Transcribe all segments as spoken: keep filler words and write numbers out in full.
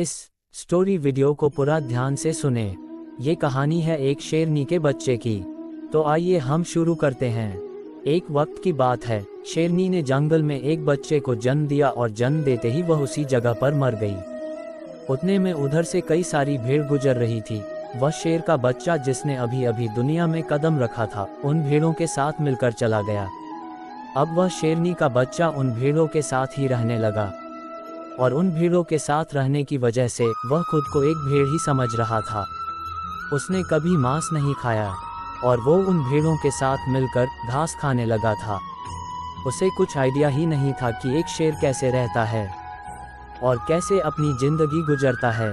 इस story video को पूरा ध्यान से सुने। ये कहानी है एक शेरनी के बच्चे की। तो आइए हम शुरू करते हैं। एक वक्त की बात है, शेरनी ने जंगल में एक बच्चे को जन्म दिया और जन्म देते ही वह उसी जगह पर मर गई। उतने में उधर से कई सारी भेड़ गुजर रही थी। वह शेर का बच्चा जिसने अभी अभी दुनिया में कदम रखा था, उन भेड़ों के साथ मिलकर चला गया। अब वह शेरनी का बच्चा उन भेड़ों के साथ ही रहने लगा और उन भेड़ों के साथ रहने की वजह से वह खुद को एक भेड़ ही समझ रहा था। उसने कभी मांस नहीं खाया और वो उन भेड़ों के साथ मिलकर घास खाने लगा था। उसे कुछ आइडिया ही नहीं था कि एक शेर कैसे रहता है और कैसे अपनी ज़िंदगी गुजरता है,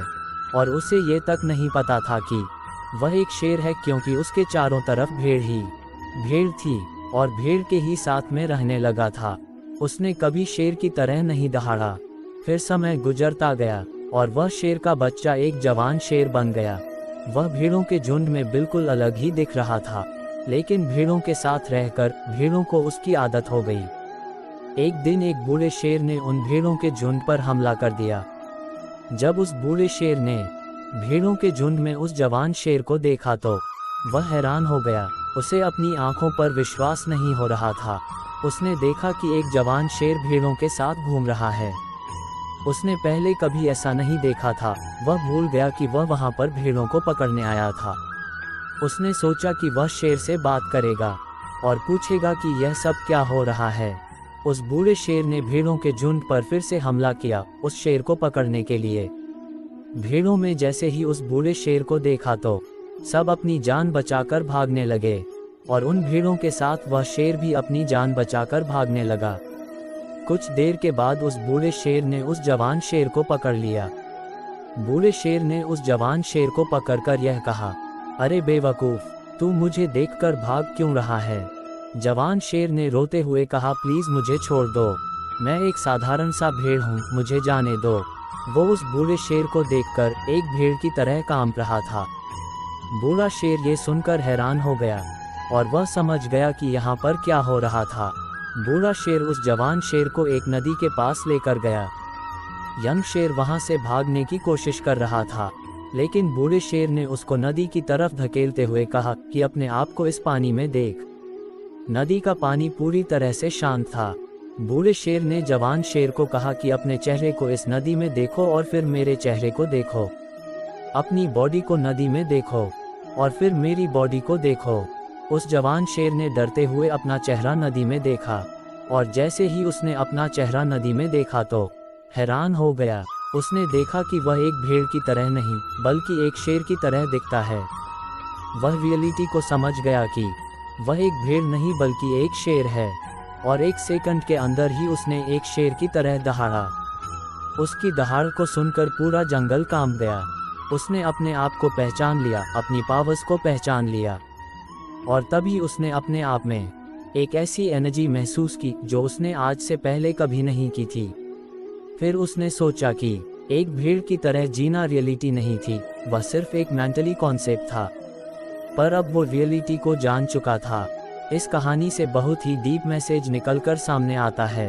और उसे ये तक नहीं पता था कि वह एक शेर है क्योंकि उसके चारों तरफ भेड़ ही भेड़ थी और भेड़ के ही साथ में रहने लगा था। उसने कभी शेर की तरह नहीं दहाड़ा। फिर समय गुजरता गया और वह शेर का बच्चा एक जवान शेर बन गया। वह भेड़ों के झुंड में बिल्कुल अलग ही दिख रहा था, लेकिन भेड़ों के साथ रहकर भेड़ों को उसकी आदत हो गई। एक दिन एक बूढ़े शेर ने उन भेड़ों के झुंड पर हमला कर दिया। जब उस बूढ़े शेर ने भेड़ों के झुंड में उस जवान शेर को देखा तो वह हैरान हो गया। उसे अपनी आंखों पर विश्वास नहीं हो रहा था। उसने देखा कि एक जवान शेर भेड़ों के साथ घूम रहा है। उसने पहले कभी ऐसा नहीं देखा था। वह भूल गया कि वह वहां पर भेड़ों को पकड़ने आया था। उसने सोचा कि वह शेर से बात करेगा और पूछेगा कि यह सब क्या हो रहा है। उस बूढ़े शेर ने भेड़ों के झुंड पर फिर से हमला किया, उस शेर को पकड़ने के लिए। भेड़ों में जैसे ही उस बूढ़े शेर को देखा तो सब अपनी जान बचाकर भागने लगे और उन भेड़ों के साथ वह शेर भी अपनी जान बचाकर भागने लगा। कुछ देर के बाद उस बूढ़े शेर ने उस जवान शेर को पकड़ लिया। बूढ़े शेर ने उस जवान शेर को पकड़कर यह कहा, अरे बेवकूफ़, तू मुझे देखकर भाग क्यों रहा है? जवान शेर ने रोते हुए कहा, प्लीज़ मुझे छोड़ दो, मैं एक साधारण सा भेड़ हूँ, मुझे जाने दो। वो उस बूढ़े शेर को देखकर एक भेड़ की तरह काँप रहा था। बूढ़ा शेर ये सुनकर हैरान हो गया और वह समझ गया कि यहाँ पर क्या हो रहा था। बूढ़ा शेर उस जवान शेर को एक नदी के पास लेकर गया। यंग शेर वहाँ से भागने की कोशिश कर रहा था, लेकिन बूढ़े शेर ने उसको नदी की तरफ धकेलते हुए कहा कि अपने आप को इस पानी में देख। नदी का पानी पूरी तरह से शांत था। बूढ़े शेर ने जवान शेर को कहा कि अपने चेहरे को इस नदी में देखो और फिर मेरे चेहरे को देखो, अपनी बॉडी को नदी में देखो और फिर मेरी बॉडी को देखो। उस जवान शेर ने डरते हुए अपना चेहरा नदी में देखा और जैसे ही उसने अपना चेहरा नदी में देखा तो हैरान हो गया। उसने देखा कि वह एक भेड़ की तरह नहीं बल्कि एक शेर की तरह दिखता है। वह रियलिटी को समझ गया कि वह एक भेड़ नहीं बल्कि एक शेर है, और एक सेकंड के अंदर ही उसने एक शेर की तरह दहाड़ा। उसकी दहाड़ को सुनकर पूरा जंगल कांप गया। उसने अपने आप को पहचान लिया, अपनी पावर्स को पहचान लिया, और तभी उसने अपने आप में एक ऐसी एनर्जी महसूस की जो उसने आज से पहले कभी नहीं की थी। फिर उसने सोचा कि एक भीड़ की तरह जीना रियलिटी नहीं थी, वह सिर्फ एक मेंटली कॉन्सेप्ट था, पर अब वो रियलिटी को जान चुका था। इस कहानी से बहुत ही डीप मैसेज निकलकर सामने आता है।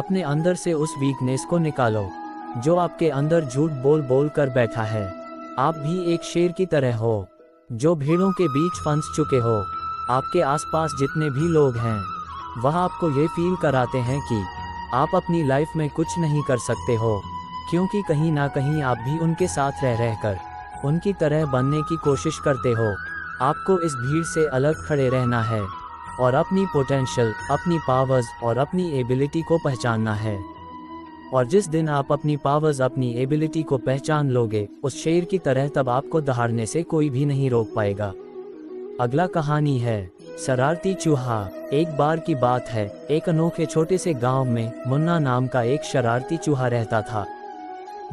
अपने अंदर से उस वीकनेस को निकालो जो आपके अंदर झूठ बोल बोल कर बैठा है। आप भी एक शेर की तरह हो जो भीड़ों के बीच फंस चुके हो। आपके आसपास जितने भी लोग हैं वह आपको ये फील कराते हैं कि आप अपनी लाइफ में कुछ नहीं कर सकते हो, क्योंकि कहीं ना कहीं आप भी उनके साथ रह रहकर उनकी तरह बनने की कोशिश करते हो। आपको इस भीड़ से अलग खड़े रहना है और अपनी पोटेंशियल, अपनी पावर्स और अपनी एबिलिटी को पहचानना है। और जिस दिन आप अपनी पावर्स, अपनी एबिलिटी को पहचान लोगे उस शेर की तरह, तब आपको दहाड़ने से कोई भी नहीं रोक पाएगा। अगला कहानी है शरारती चूहा। एक बार की बात है, एक अनोखे छोटे से गांव में मुन्ना नाम का एक शरारती चूहा रहता था।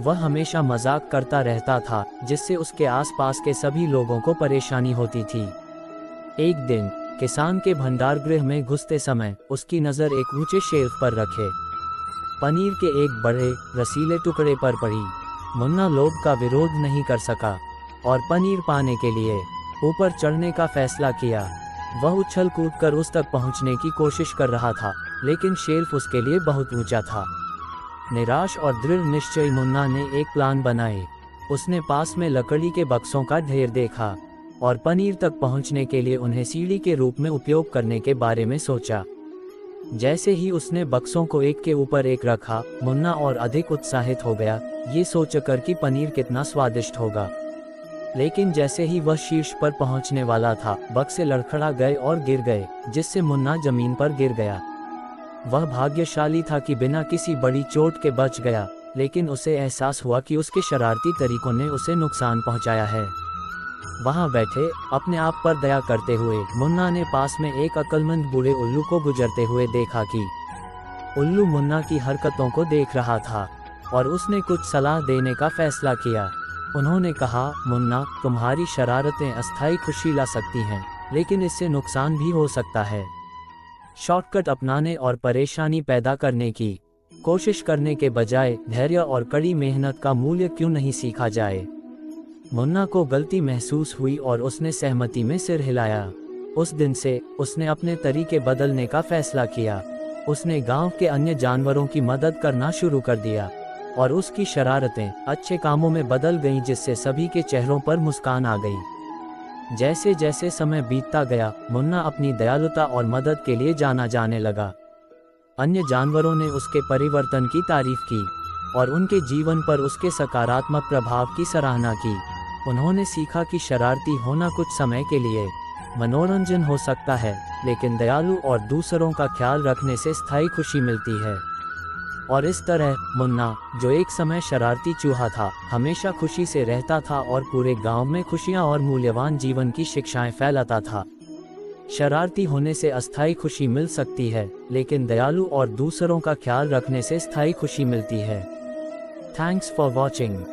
वह हमेशा मजाक करता रहता था, जिससे उसके आसपास के सभी लोगों को परेशानी होती थी। एक दिन किसान के भंडार गृह में घुसते समय उसकी नज़र एक ऊंचे शेल्फ पर रखे पनीर के एक बड़े रसीले टुकड़े पर पड़ी। मुन्ना लोभ का विरोध नहीं कर सका और पनीर पाने के लिए ऊपर चढ़ने का फैसला किया। वह उछल कूद कर उस तक पहुंचने की कोशिश कर रहा था, लेकिन शेल्फ उसके लिए बहुत ऊंचा था। निराश और दृढ़ निश्चयी मुन्ना ने एक प्लान बनाए। उसने पास में लकड़ी के बक्सों का ढेर देखा और पनीर तक पहुंचने के लिए उन्हें सीढ़ी के रूप में उपयोग करने के बारे में सोचा। जैसे ही उसने बक्सों को एक के ऊपर एक रखा, मुन्ना और अधिक उत्साहित हो गया, ये सोचकर कि पनीर कितना स्वादिष्ट होगा। लेकिन जैसे ही वह शीर्ष पर पहुंचने वाला था, बक्से लड़खड़ा गए और गिर गए, जिससे मुन्ना जमीन पर गिर गया। वह भाग्यशाली था कि बिना किसी बड़ी चोट के बच गया, लेकिन उसे एहसास हुआ कि उसके शरारती तरीकों ने उसे नुकसान पहुंचाया है। वहां बैठे अपने आप पर दया करते हुए मुन्ना ने पास में एक अक्लमंद बूढ़े उल्लू को गुजरते हुए देखा कि उल्लू मुन्ना की हरकतों को देख रहा था और उसने कुछ सलाह देने का फैसला किया। उन्होंने कहा, मुन्ना, तुम्हारी शरारतें अस्थायी खुशी ला सकती हैं, लेकिन इससे नुकसान भी हो सकता है। शॉर्टकट अपनाने और परेशानी पैदा करने की कोशिश करने के बजाय धैर्य और कड़ी मेहनत का मूल्य क्यों नहीं सीखा जाए। मुन्ना को गलती महसूस हुई और उसने सहमति में सिर हिलाया। उस दिन से उसने अपने तरीके बदलने का फैसला किया। उसने गांव के अन्य जानवरों की मदद करना शुरू कर दिया और उसकी शरारतें अच्छे कामों में बदल गईं, जिससे सभी के चेहरों पर मुस्कान आ गई। जैसे जैसे समय बीतता गया, मुन्ना अपनी दयालुता और मदद के लिए जाना जाने लगा। अन्य जानवरों ने उसके परिवर्तन की तारीफ की और उनके जीवन पर उसके सकारात्मक प्रभाव की सराहना की। उन्होंने सीखा कि शरारती होना कुछ समय के लिए मनोरंजन हो सकता है, लेकिन दयालु और दूसरों का ख्याल रखने से स्थायी खुशी मिलती है। और इस तरह मुन्ना, जो एक समय शरारती चूहा था, हमेशा खुशी से रहता था और पूरे गांव में खुशियां और मूल्यवान जीवन की शिक्षाएं फैलाता था। शरारती होने से अस्थायी खुशी मिल सकती है, लेकिन दयालु और दूसरों का ख्याल रखने से स्थायी खुशी मिलती है। Thanks for watching.